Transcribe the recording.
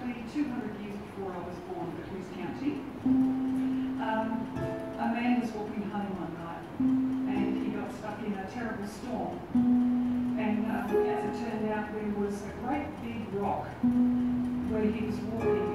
approximately 200 years before I was born at Rees County. A man was walking home one night and he got stuck in a terrible storm. And as it turned out, there was a great big rock where he was walking.